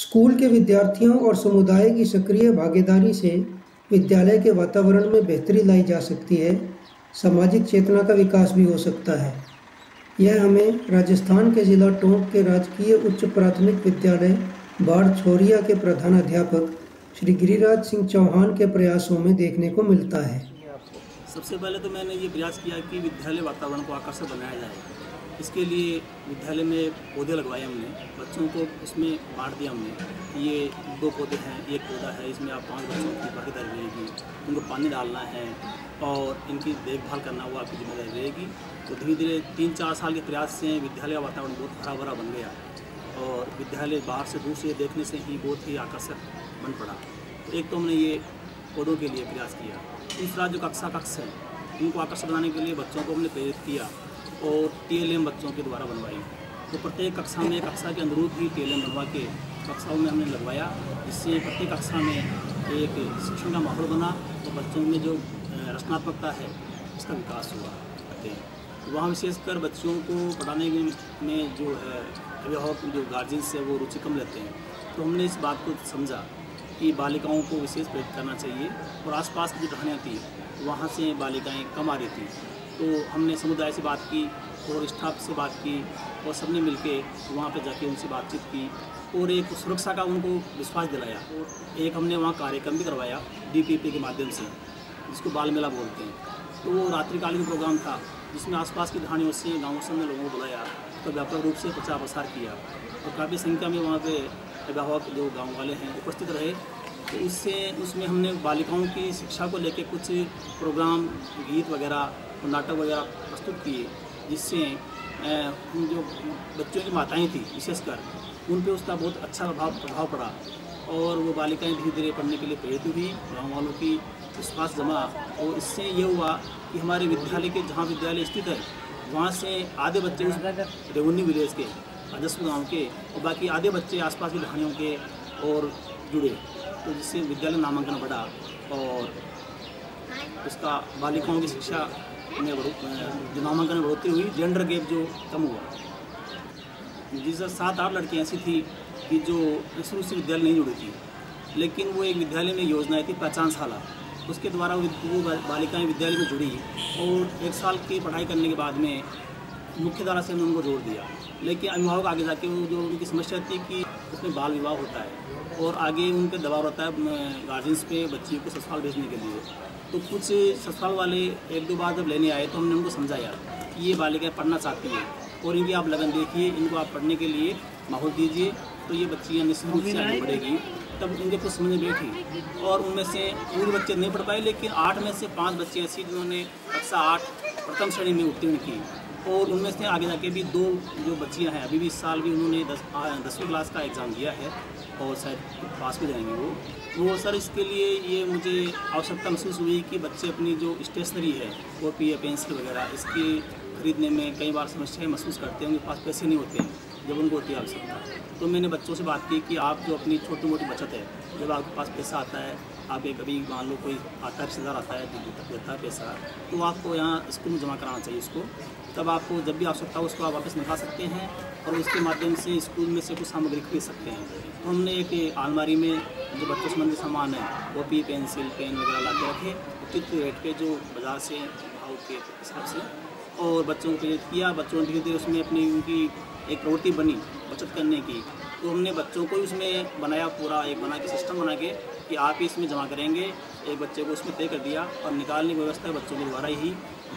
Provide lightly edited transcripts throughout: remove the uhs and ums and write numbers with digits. School के विद्यार्थियों और समुदाय की सक्रिय भागीदारी से विद्यालय के वातावरण में बेहतरी लाई जा सकती है। सामाजिक चेतना का विकास भी हो सकता है। यह हमें राजस्थान के ज़िला टोंक के राजकीय उच्च प्राथमिक विद्यालय बाड़छोरिया के प्रधानाध्यापक श्री गिरिराज सिंह चौहान के प्रयासों में देखने को मिलता है। सबसे पहले तो मैंने ये प्रयास किया कि विद्यालय वातावरण को आकर्षक बनाया जाए। इसके लिए विद्यालय में पौधे लगवाए हमने, बच्चों को इसमें बांट दिया हमने। ये 2 पौधे हैं, एक पौधा है, इसमें आप 5 बच्चों की भागीदारी रहेगी। उनको पानी डालना है और इनकी देखभाल करना हुआ आपकी जिम्मेदारी रहेगी। तो धीरे धीरे 3-4 साल के प्रयास से विद्यालय का वातावरण बहुत हरा भरा बन गया और विद्यालय बाहर से दूर से देखने से ही बहुत ही आकर्षक बन पड़ा। तो एक तो हमने ये पौधों के लिए प्रयास किया। दूसरा जो कक्षा कक्ष है उनको आकर्षक बनाने के लिए बच्चों को हमने प्रेरित किया और TLM बच्चों के द्वारा बनवाई। तो प्रत्येक कक्षा में कक्षा के अनुरूप ही TLM बनवा के कक्षाओं में हमने लगवाया, जिससे प्रत्येक कक्षा में एक शिक्षण का माहौल बना और तो बच्चों में जो रचनात्मकता है उसका विकास हुआ। वहाँ विशेषकर बच्चों को पढ़ाने में जो है अभिभावक जो गार्जियंस है वो रुचि कम लेते हैं। तो हमने इस बात को समझा कि बालिकाओं को विशेष प्रेरित करना चाहिए और आसपास की जो ढाणियाँ थी वहाँ से बालिकाएं कम आ रही थी। तो हमने समुदाय से बात की और स्टाफ से बात की और सबने मिलके वहाँ पर जाके उनसे बातचीत की और एक सुरक्षा का उनको विश्वास दिलाया। और एक हमने वहाँ कार्यक्रम भी करवाया DPP के माध्यम से, जिसको बाल मेला बोलते हैं। तो वो रात्रिकालीन प्रोग्राम था जिसमें आसपास की ढाणियों से गाँवों से हमने लोगों को बुलाया, तो व्यापक रूप से प्रचार प्रसार किया और काफ़ी संख्या में वहाँ पे अभिभावक जो गांव वाले हैं उपस्थित रहे। तो इससे उसमें हमने बालिकाओं की शिक्षा को लेके कुछ प्रोग्राम, गीत वगैरह और नाटक वगैरह प्रस्तुत किए, जिससे जो बच्चों की माताएं थी विशेषकर उन पे उसका बहुत अच्छा प्रभाव पड़ा और वो बालिकाएँ धीरे धीरे पढ़ने के लिए प्रेरित हुई। गाँव वालों की विश्वास जमा और इससे ये हुआ कि हमारे विद्यालय के जहाँ विद्यालय स्थित है वहाँ से आधे बच्चे देवनी विलेज के अजस्पुर गाँव के और बाकी आधे बच्चे आसपास की ढाणियों के और जुड़े। तो जिससे विद्यालय नामांकन बढ़ा और उसका बालिकाओं की शिक्षा में जो नामांकन में बढ़ोतरी हुई, जेंडर गैप जो कम हुआ। जी सर, 7-8 लड़कियाँ ऐसी थी कि जो शुरू से विद्यालय नहीं जुड़ी थी, लेकिन वो एक विद्यालय में योजनाएँ थी पहचानशाला, उसके द्वारा वो बालिकाएँ विद्यालय में जुड़ी और 1 साल की पढ़ाई करने के बाद में मुख्यधारा से हमने उनको जोड़ दिया। लेकिन अभिभावक आगे जाके वो जो उनकी समस्या थी कि उसमें बाल विवाह होता है और आगे उन पर दबाव रहता है गार्जियंस पे बच्चियों को ससुराल भेजने के लिए। तो कुछ ससुराल वाले 1-2 बार जब लेने आए तो हमने उनको समझाया कि ये बालिकाएँ पढ़ना चाहती हैं और इनकी आप लगन देखिए, इनको आप पढ़ने के लिए माहौल दीजिए तो ये बच्चियाँ निश्चित रूप से आगे बढ़ेगी। तब उनके कुछ समझ में बैठी और उनमें से पूरे बच्चे नहीं पढ़ पाए, लेकिन 8 में से 5 बच्चे ऐसी जिन्होंने कक्षा 8 प्रथम श्रेणी में उत्तीर्ण की और उनमें से आगे जाके भी 2 जो बच्चियां हैं अभी भी इस साल भी उन्होंने 10वीं क्लास का एग्ज़ाम दिया है और शायद पास भी जाएंगे वो सर। इसके लिए ये मुझे आवश्यकता महसूस हुई कि बच्चे अपनी जो स्टेशनरी है वो पेंसिल वगैरह इसकी खरीदने में कई बार समस्याएं महसूस करते हैं, उनके पास पैसे नहीं होते हैं जब उनको होती है आवश्यकता। तो मैंने बच्चों से बात की कि आप जो अपनी छोटी मोटी बचत है, जब आपके पास पैसा आता है, आप एक कभी मान लो कोई आता है रिश्तेदार आता है देता है पैसा, तो आपको यहाँ स्कूल में जमा कराना चाहिए उसको। तब आपको जब भी आवश्यकता हो उसको आप वापस निकाल सकते हैं और उसके माध्यम से स्कूल में से कुछ सामग्री खरीद सकते हैं। तो हमने एक आलमारी में जो बच्चों संबंधी सामान है वो पेंसिल पेन वगैरह ला के रखे उचित रेट पे जो बाज़ार से भाव के हिसाब से, और बच्चों को प्रेरित किया। बच्चों ने धीरे धीरे उसमें अपनी उनकी एक प्रवृत्ति बनी बचत करने की। तो हमने बच्चों को उसमें बनाया, पूरा एक बना के सिस्टम बना के कि आप ही इसमें जमा करेंगे, एक बच्चे को उसमें तय कर दिया और निकालने की व्यवस्था बच्चों के द्वारा ही।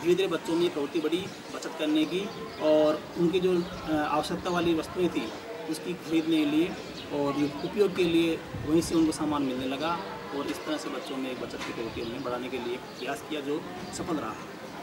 धीरे धीरे बच्चों में प्रवृत्ति बढ़ी बचत करने की और उनकी जो आवश्यकता वाली वस्तुएं थी उसकी खरीदने के लिए और उपयोग के लिए वहीं से उनको सामान मिलने लगा। और इस तरह से बच्चों में एक बचत की प्रवृत्ति बढ़ाने के लिए प्रयास किया जो सफल रहा।